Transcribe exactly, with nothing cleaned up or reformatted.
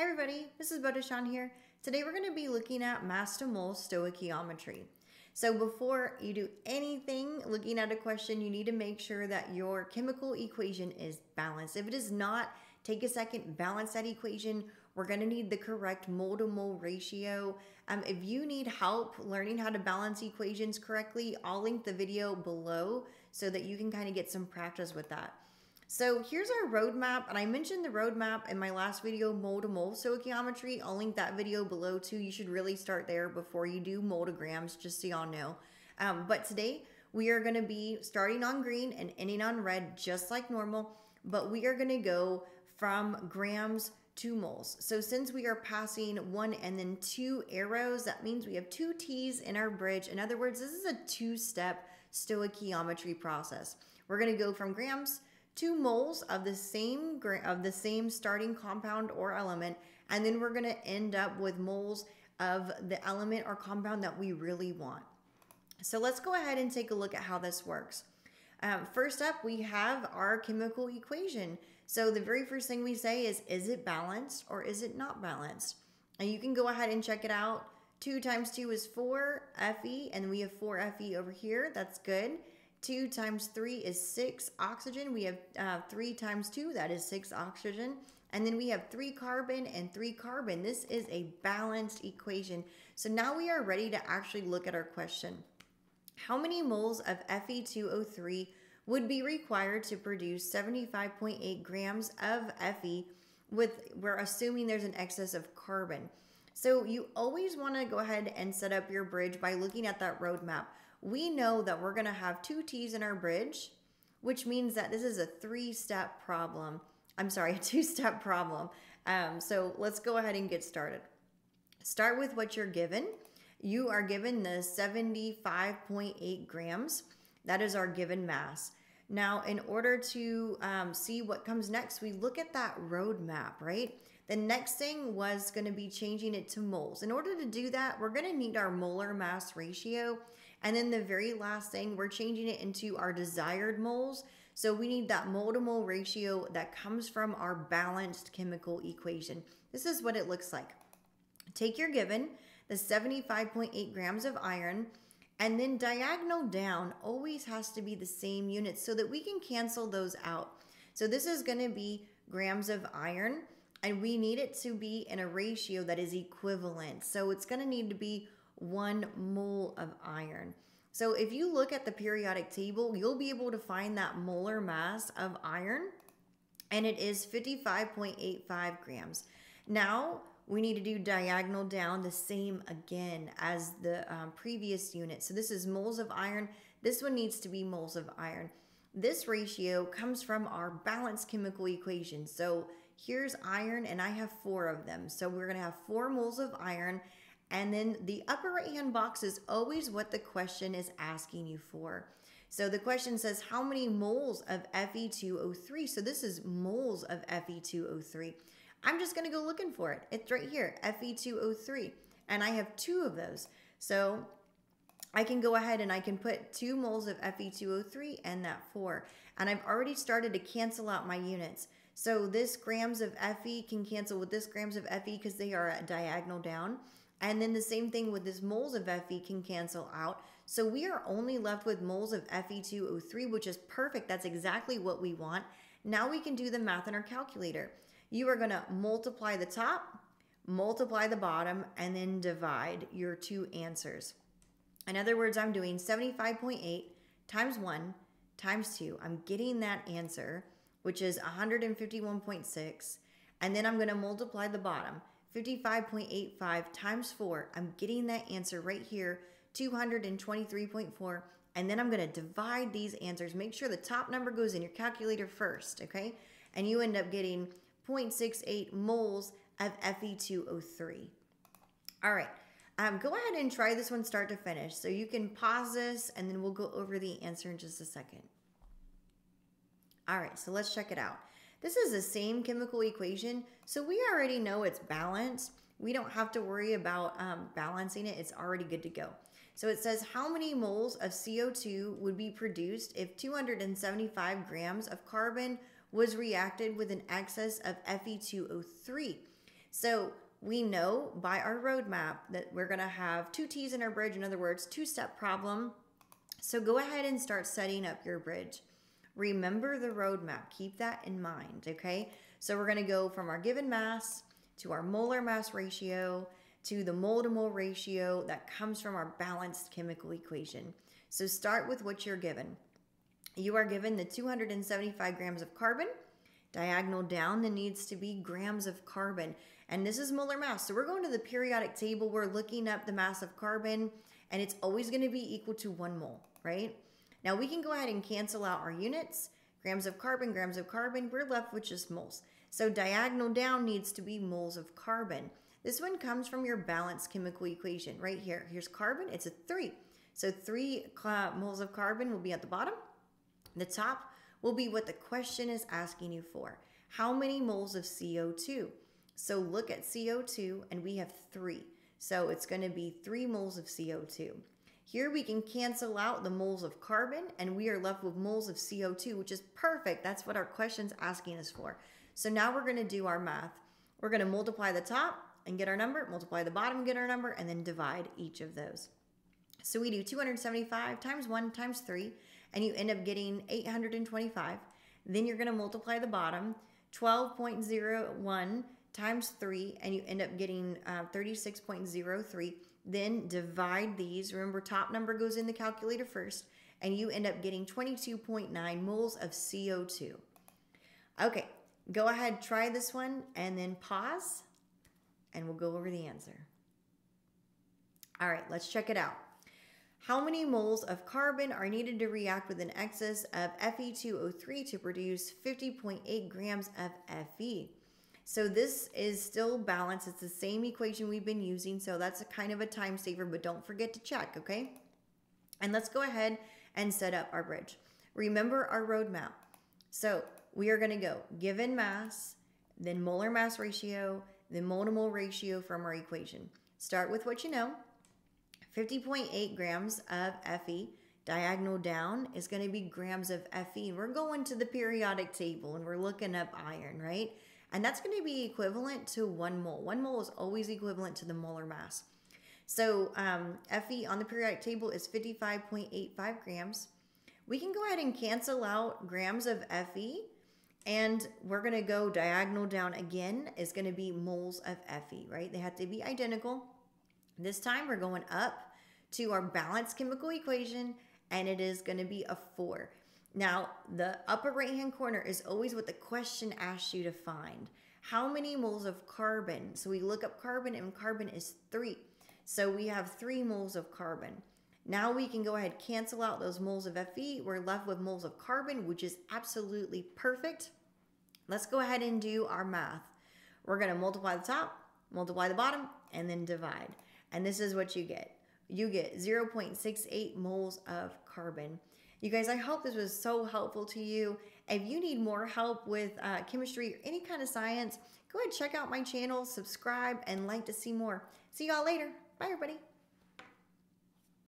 Hi everybody, Missus Bodishan here. Today we're going to be looking at mass to mole stoichiometry. So before you do anything looking at a question, you need to make sure that your chemical equation is balanced. If it is not, take a second, balance that equation. We're going to need the correct mole to mole ratio. Um, if you need help learning how to balance equations correctly, I'll link the video below so that you can kind of get some practice with that. So here's our roadmap, and I mentioned the roadmap in my last video, mole to mole stoichiometry. I'll link that video below too. You should really start there before you do mole to grams, just so y'all know. Um, but today we are gonna be starting on green and ending on red, just like normal, but we are gonna go from grams to moles. So since we are passing one and then two arrows, that means we have two T's in our bridge. In other words, this is a two-step stoichiometry process. We're gonna go from grams two moles of the same of the same starting compound or element, and then we're gonna end up with moles of the element or compound that we really want. So let's go ahead and take a look at how this works. Um, first up, we have our chemical equation. So the very first thing we say is, is it balanced or is it not balanced? And you can go ahead and check it out. Two times two is four Fe, and we have four Fe over here, that's good. Two times three is six oxygen. We have uh, three times two, that is six oxygen. And then we have three carbon and three carbon. This is a balanced equation. So now we are ready to actually look at our question. How many moles of F E two O three would be required to produce seventy-five point eight grams of Fe with, we're assuming there's an excess of carbon. So you always wanna go ahead and set up your bridge by looking at that roadmap. We know that we're gonna have two T's in our bridge, which means that this is a three-step problem. I'm sorry, a two-step problem. Um, so let's go ahead and get started. Start with what you're given. You are given the seventy-five point eight grams. That is our given mass. Now, in order to um, see what comes next, we look at that roadmap, right? The next thing was gonna be changing it to moles. In order to do that, we're gonna need our molar mass ratio. And then the very last thing, we're changing it into our desired moles. So we need that mole to mole ratio that comes from our balanced chemical equation. This is what it looks like. Take your given, the seventy-five point eight grams of iron, and then diagonal down always has to be the same unit so that we can cancel those out. So this is gonna be grams of iron, and we need it to be in a ratio that is equivalent. So it's gonna need to be one mole of iron. So if you look at the periodic table, you'll be able to find that molar mass of iron, and it is fifty-five point eight five grams. Now we need to do diagonal down the same again as the um, previous unit. So this is moles of iron. This one needs to be moles of iron. This ratio comes from our balanced chemical equation. So here's iron, and I have four of them. So we're gonna have four moles of iron. And then the upper right hand box is always what the question is asking you for. So the question says, how many moles of F E two O three? So this is moles of F E two O three. I'm just gonna go looking for it. It's right here, F E two O three. And I have two of those. So I can go ahead and I can put two moles of F E two O three and that four. And I've already started to cancel out my units. So this grams of Fe can cancel with this grams of Fe because they are at diagonal down. And then the same thing with this moles of Fe can cancel out. So we are only left with moles of F E two O three, which is perfect. That's exactly what we want. Now we can do the math in our calculator. You are gonna multiply the top, multiply the bottom, and then divide your two answers. In other words, I'm doing seventy-five point eight times one times two. I'm getting that answer, which is one hundred fifty-one point six. And then I'm gonna multiply the bottom. fifty-five point eight five times four, I'm getting that answer right here, two hundred twenty-three point four, and then I'm gonna divide these answers. Make sure the top number goes in your calculator first, okay? And you end up getting zero point six eight moles of F E two O three. All right, um, go ahead and try this one start to finish. So you can pause this, and then we'll go over the answer in just a second. All right, so let's check it out. This is the same chemical equation, so we already know it's balanced. We don't have to worry about um, balancing it. It's already good to go. So it says, how many moles of C O two would be produced if two hundred seventy-five grams of carbon was reacted with an excess of F E two O three? So we know by our roadmap that we're going to have two T's in our bridge. In other words, two-step problem. So go ahead and start setting up your bridge. Remember the roadmap. Keep that in mind, okay? So we're going to go from our given mass to our molar mass ratio to the mole-to-mole ratio that comes from our balanced chemical equation. So start with what you're given. You are given the two hundred seventy-five grams of carbon. Diagonal down, there needs to be grams of carbon. And this is molar mass. So we're going to the periodic table. We're looking up the mass of carbon, and it's always going to be equal to one mole, right? Now we can go ahead and cancel out our units. Grams of carbon, grams of carbon. We're left with just moles. So diagonal down needs to be moles of carbon. This one comes from your balanced chemical equation right here. Here's carbon. It's a three. So three moles of carbon will be at the bottom. The top will be what the question is asking you for. How many moles of C O two? So look at C O two, and we have three. So it's going to be three moles of C O two. Here we can cancel out the moles of carbon, and we are left with moles of C O two, which is perfect. That's what our question's asking us for. So now we're going to do our math. We're going to multiply the top and get our number, multiply the bottom, get our number, and then divide each of those. So we do two hundred seventy-five times one times three, and you end up getting eight hundred twenty-five. Then you're going to multiply the bottom, twelve point zero one times three, and you end up getting uh, thirty-six point zero three. Then divide these. Remember, top number goes in the calculator first, and you end up getting twenty-two point nine moles of C O two. Okay, go ahead, try this one, and then pause, and we'll go over the answer. All right, let's check it out. How many moles of carbon are needed to react with an excess of F E two O three to produce fifty point eight grams of Fe? So this is still balanced. It's the same equation we've been using, so that's a kind of a time saver, but don't forget to check, okay? And let's go ahead and set up our bridge. Remember our roadmap. So we are going to go given mass, then molar mass ratio, then mole-to-mole ratio from our equation. Start with what you know. fifty point eight grams of Fe. Diagonal down is going to be grams of Fe. We're going to the periodic table, and we're looking up iron, right? And that's going to be equivalent to one mole. One mole is always equivalent to the molar mass. So um, Fe on the periodic table is fifty-five point eight five grams. We can go ahead and cancel out grams of Fe, and we're going to go diagonal down again is going to be moles of Fe, right? They have to be identical. This time we're going up to our balanced chemical equation, and it is going to be a four. Now, the upper right-hand corner is always what the question asks you to find. How many moles of carbon? So we look up carbon, and carbon is three. So we have three moles of carbon. Now we can go ahead and cancel out those moles of Fe. We're left with moles of carbon, which is absolutely perfect. Let's go ahead and do our math. We're going to multiply the top, multiply the bottom, and then divide. And this is what you get. You get zero point six eight moles of carbon. You guys, I hope this was so helpful to you. If you need more help with uh, chemistry or any kind of science, go ahead and check out my channel, subscribe, and like to see more. See y'all later. Bye, everybody.